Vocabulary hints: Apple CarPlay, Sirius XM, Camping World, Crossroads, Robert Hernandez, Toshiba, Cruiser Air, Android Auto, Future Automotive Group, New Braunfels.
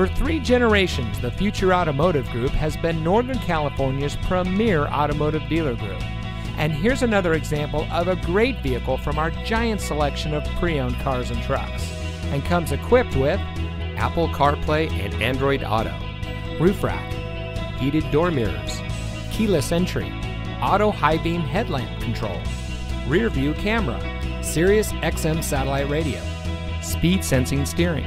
For 3 generations, the Future Automotive Group has been Northern California's premier automotive dealer group. And here's another example of a great vehicle from our giant selection of pre-owned cars and trucks. And comes equipped with Apple CarPlay and Android Auto, roof rack, heated door mirrors, keyless entry, auto high beam headlamp control, rear view camera, Sirius XM satellite radio, speed sensing steering,